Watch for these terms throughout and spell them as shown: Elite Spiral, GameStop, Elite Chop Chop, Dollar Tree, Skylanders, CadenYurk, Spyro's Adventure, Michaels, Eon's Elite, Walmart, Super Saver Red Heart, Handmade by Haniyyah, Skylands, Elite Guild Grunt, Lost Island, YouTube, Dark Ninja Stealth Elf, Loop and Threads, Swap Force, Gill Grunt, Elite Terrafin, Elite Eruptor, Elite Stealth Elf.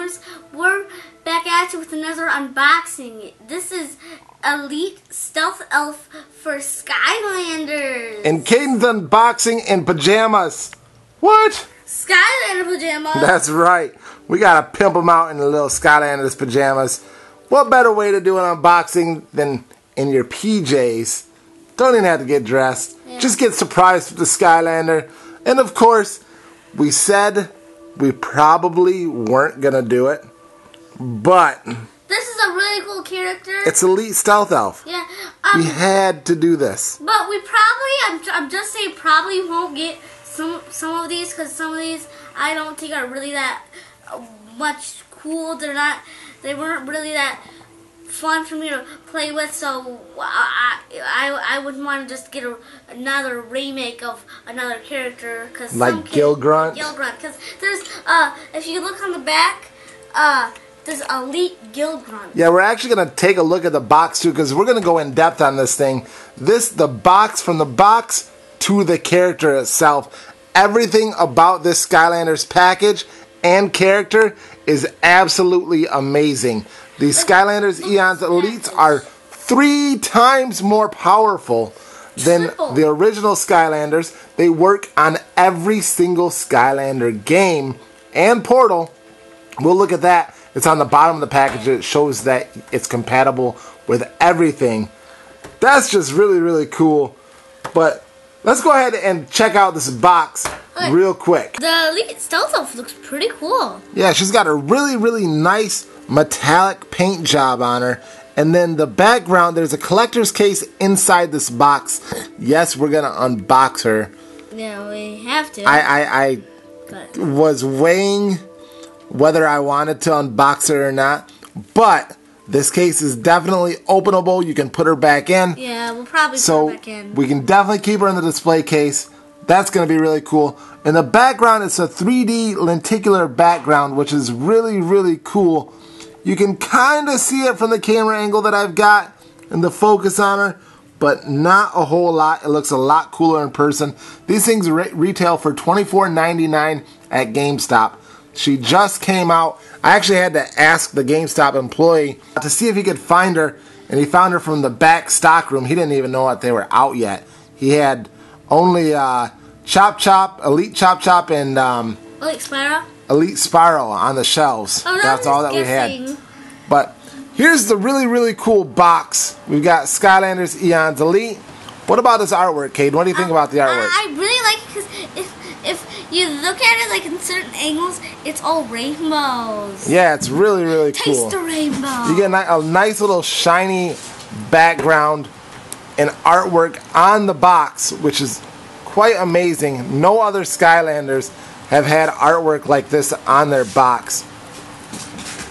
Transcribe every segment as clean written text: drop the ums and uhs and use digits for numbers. gamers, we're back at you with another unboxing. This is Elite Stealth Elf for Skylanders. And Caden's unboxing in pajamas. What? Skylander pajamas. That's right. We gotta pimp them out in the little Skylanders pajamas. What better way to do an unboxing than in your PJs? Don't even have to get dressed. Yeah. Just get surprised with the Skylander. And of course, we said we probably weren't gonna do it, but this is a really cool character. It's Elite Stealth Elf. Yeah, we had to do this. But we probably—I'm just saying probably won't get some of these, because some of these I don't think are really that much cool. They're not. They weren't really that fun for me to play with, so I would want to just get another remake of another character, cause like Gill Grunt. Gill Grunt, because there's if you look on the back, there's Elite Guild Grunt. Yeah, we're actually gonna take a look at the box too, because we're gonna go in depth on this thing. From the box to the character itself, everything about this Skylanders package and character is absolutely amazing. The Skylanders Eon's Elites are 3 times more powerful than the original Skylanders. They work on every single Skylander game and portal. We'll look at that. It's on the bottom of the package. It shows that it's compatible with everything. That's just really, really cool. But let's go ahead and check out this box real quick. The Elite Stealth Elf looks pretty cool. Yeah, she's got a really, really nice metallic paint job on her, and then the background, there's a collector's case inside this box. Yes, we're gonna unbox her. Yeah, we have to. I was weighing whether I wanted to unbox her or not, but this case is definitely openable. You can put her back in. Yeah, we'll probably put her back in. We can definitely keep her in the display case. That's gonna be really cool. In the background, it's a 3D lenticular background, which is really, really cool. You can kind of see it from the camera angle that I've got and the focus on her, but not a whole lot. It looks a lot cooler in person. These things retail for $24.99 at GameStop. She just came out. I actually had to ask the GameStop employee to see if he could find her, and he found her from the back stock room. He didn't even know that they were out yet. He had only Chop Chop, Elite Chop Chop, and Elite Spiral. Elite Spiral on the shelves. Oh, that's all that we had. But here's the really, really cool box. We've got Skylanders Eon's Elite. What about this artwork, Cade? What do you think about the artwork? I really like it, because if you look at it like in certain angles, it's all rainbows. Yeah, it's really, really cool. Taste the rainbow. You get a nice little shiny background and artwork on the box, which is quite amazing. No other Skylanders have had artwork like this on their box.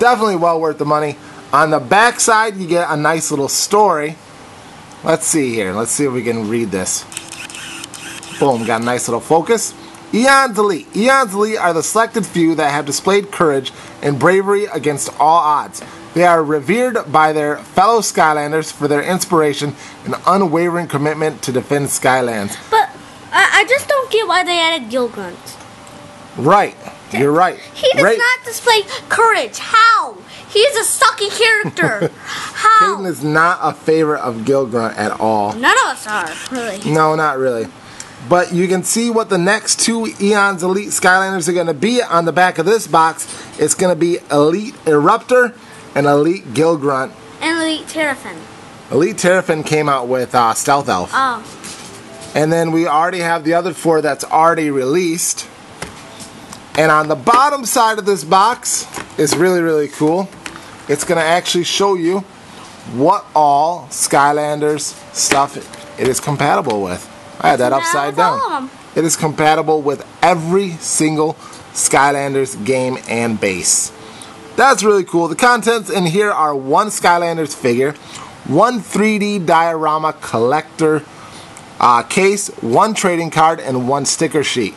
Definitely well worth the money. On the back side, you get a nice little story. Let's see here. Let's see if we can read this. Boom, got a nice little focus. Eon's Elite. Eon's Elite are the selected few that have displayed courage and bravery against all odds. They are revered by their fellow Skylanders for their inspiration and unwavering commitment to defend Skylands. But I just don't get why they added Gill Grunt. Right, you're right. He does not display courage. How? He's a sucky character. How? Caden is not a favorite of Gill Grunt at all. None of us are, really. No, not really. But you can see what the next 2 Eon's Elite Skylanders are going to be on the back of this box. It's going to be Elite Eruptor and Elite Guild Grunt. And Elite Terrafin. Elite Terrafin came out with Stealth Elf. Oh. And then we already have the other 4 that's already released. And on the bottom side of this box is really, really cool. It's going to actually show you what all Skylanders stuff it is compatible with. I had that upside down. It is compatible with every single Skylanders game and base. That's really cool. The contents in here are 1 Skylanders figure, 1 3D diorama collector case, 1 trading card, and 1 sticker sheet.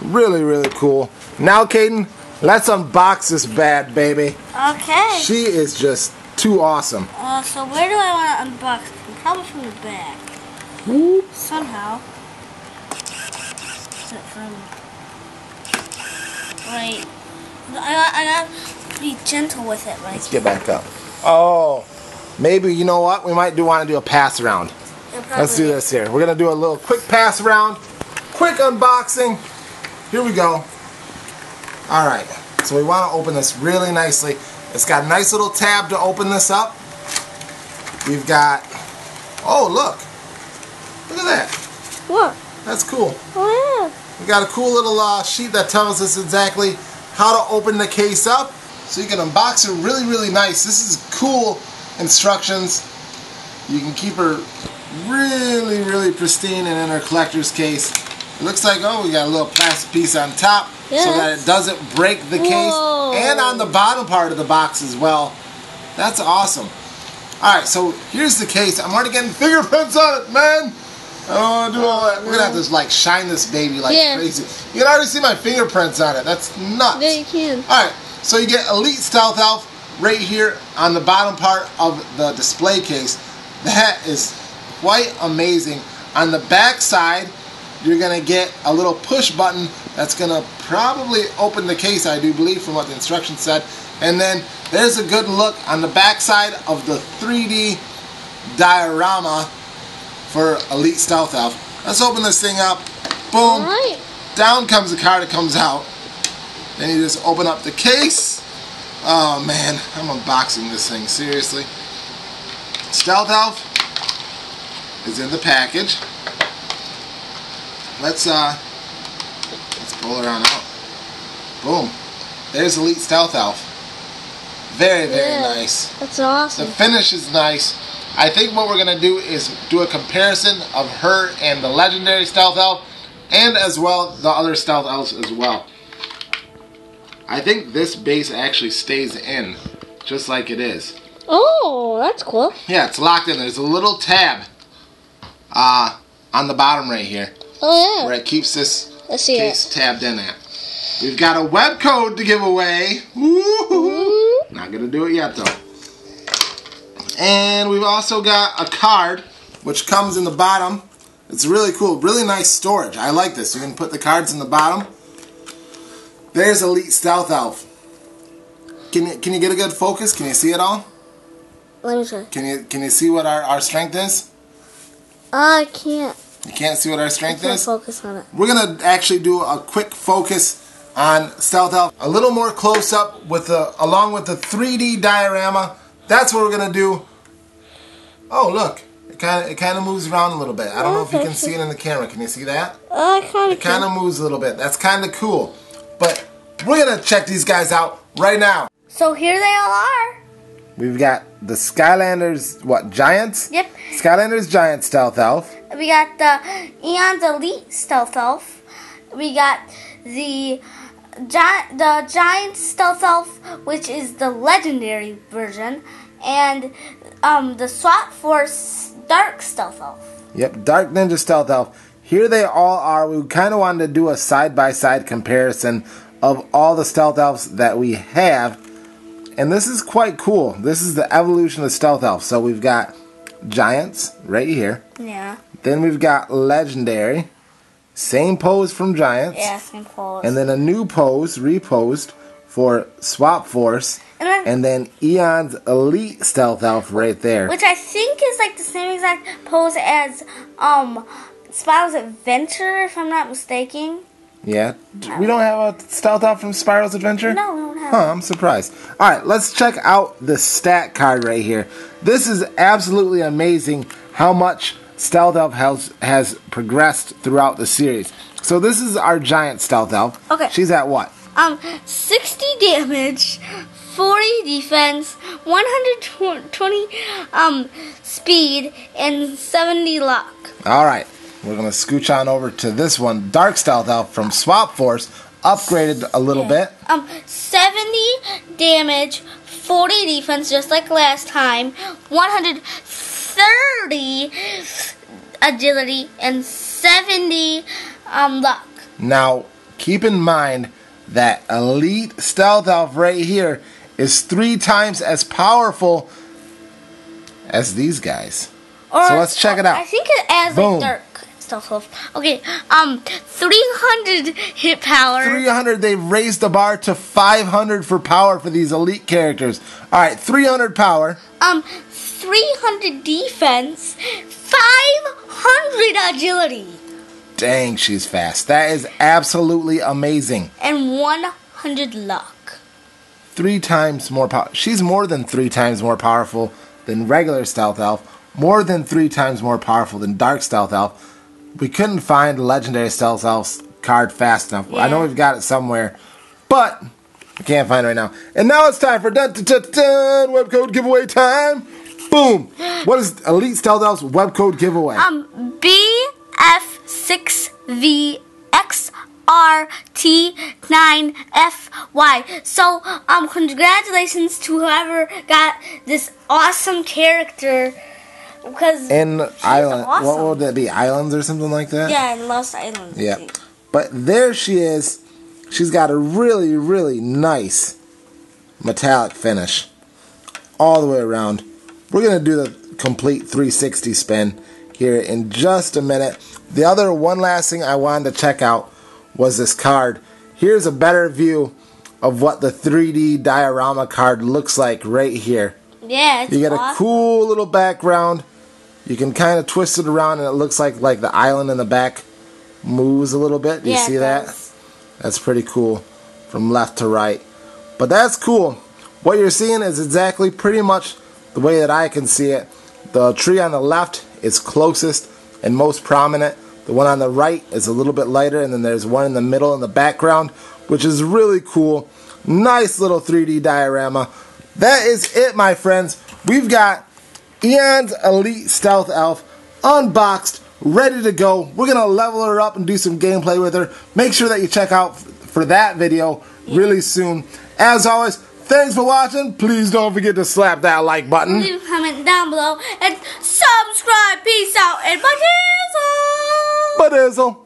Really, really cool. Now, Caden, let's unbox this bad baby. Okay. She is just too awesome. So where do I want to unbox it? Probably from the back. Whoop. Somehow. Is it from right I gotta be gentle with it, right? Let's get back up. Oh, maybe, you know what? We might want to do a pass round. Let's do this here. We're gonna do a little quick pass round, quick unboxing. Here we go. All right. So we want to open this really nicely. It's got a nice little tab to open this up. We've got. Oh, look! Look at that. What? That's cool. Oh yeah. We got a cool little sheet that tells us exactly how to open the case up, so you can unbox it really, really nice. This is cool instructions. You can keep her really, really pristine and in her collector's case. It looks like, oh, we got a little plastic piece on top, yes, so that it doesn't break the case, and on the bottom part of the box as well. That's awesome. Alright, so here's the case. I'm already getting fingerprints on it, man! I don't want to do all that. We're going to have to like shine this baby like crazy. You can already see my fingerprints on it. That's nuts. Yeah, you can. Alright, so you get Elite Stealth Elf right here on the bottom part of the display case. That is quite amazing. On the back side, you're going to get a little push button that's going to probably open the case, I do believe, from what the instructions said. And then there's a good look on the back side of the 3D diorama for Elite Stealth Elf. Let's open this thing up. Boom. Right. Down comes the card. It comes out. Then you just open up the case. Oh, man. I'm unboxing this thing. Seriously. Stealth Elf is in the package. Let's pull her on out. Boom. There's Elite Stealth Elf. Very, very nice. That's awesome. The finish is nice. I think what we're going to do is do a comparison of her and the legendary Stealth Elf, and as well the other Stealth Elves as well. I think this base actually stays in, just like it is. Oh, that's cool. Yeah, it's locked in. There's a little tab on the bottom right here. Oh, yeah. Where it keeps this case tabbed in at. We've got a web code to give away. Woo-hoo-hoo. Not going to do it yet, though. And we've also got a card, which comes in the bottom. It's really cool. Really nice storage. I like this. You can put the cards in the bottom. There's Elite Stealth Elf. Can you get a good focus? Can you see it all? Let me try. Can you see what our strength is? I can't. You can't see what our strength is? Focus on it. We're going to actually do a quick focus on Stealth Elf. A little more close up with the, along with the 3D diorama. That's what we're going to do. Oh, look. It kind of moves around a little bit. I don't know if you can see it in the camera. Can you see that? It kind of moves a little bit. That's kind of cool. But we're going to check these guys out right now. So here they all are. We've got the Skylanders, what, Giants? Yep. Skylanders Giant Stealth Elf. We got the Eon's Elite Stealth Elf. We got the Giant Stealth Elf, which is the legendary version, and the Swap Force Dark Stealth Elf. Yep, Dark Ninja Stealth Elf. Here they all are. We kind of wanted to do a side-by-side comparison of all the Stealth Elves that we have, and this is quite cool. This is the evolution of Stealth Elf. So we've got Giants right here. Yeah. Then we've got Legendary. Same pose from Giants. Yeah, same pose. And then a new pose, reposed, for Swap Force. And then Eon's Elite Stealth Elf right there. Which I think is like the same exact pose as Spyro's Adventure, if I'm not mistaken. Yeah. We don't have a Stealth Elf from Spyro's Adventure? No, we don't have it. I'm surprised. Alright, let's check out the stat card right here. This is absolutely amazing how much Stealth Elf has progressed throughout the series. So this is our Giant Stealth Elf. Okay. She's at what? 60 damage, 40 defense, 120 speed, and 70 luck. All right. We're going to scooch on over to this one, Dark Stealth Elf from Swap Force, upgraded a little bit. 70 damage, 40 defense, just like last time, 130 agility, and 70 luck. Now, keep in mind that Elite Stealth Elf right here is 3 times as powerful as these guys. So let's check it out. I think it adds like Dark. Stealth Elf. Okay, 300 hit power. 300, they raised the bar to 500 for power for these elite characters. Alright, 300 power. 300 defense, 500 agility. Dang, she's fast. That is absolutely amazing. And 100 luck. 3 times more power. She's more than 3 times more powerful than regular Stealth Elf. More than 3 times more powerful than Dark Stealth Elf. We couldn't find Legendary Stealth Elf's card fast enough. Yeah. I know we've got it somewhere, but we can't find it right now. And now it's time for webcode giveaway time. Boom! What is Elite Stealth Elf's webcode giveaway? BF6VXRT9FY. So, congratulations to whoever got this awesome character. Because in Island, awesome. What would that be? Islands or something like that? Yeah, in Lost Island. Yeah, but there she is. She's got a really, really nice metallic finish all the way around. We're gonna do the complete 360 spin here in just a minute. The other last thing I wanted to check out was this card. Here's a better view of what the 3D diorama card looks like right here. Yeah, it's awesome. You get a cool little background. You can kind of twist it around, and it looks like the island in the back moves a little bit. Yeah, you see that? That's pretty cool from left to right. But that's cool. What you're seeing is exactly pretty much the way that I can see it. The tree on the left is closest and most prominent. The one on the right is a little bit lighter, and then there's one in the middle in the background, which is really cool. Nice little 3D diorama. That is it, my friends. We've got Eon's Elite Stealth Elf unboxed, ready to go. We're going to level her up and do some gameplay with her. Make sure that you check out for that video really soon. As always, thanks for watching. Please don't forget to slap that like button. Leave a comment down below and subscribe. Peace out and bye-dizzle.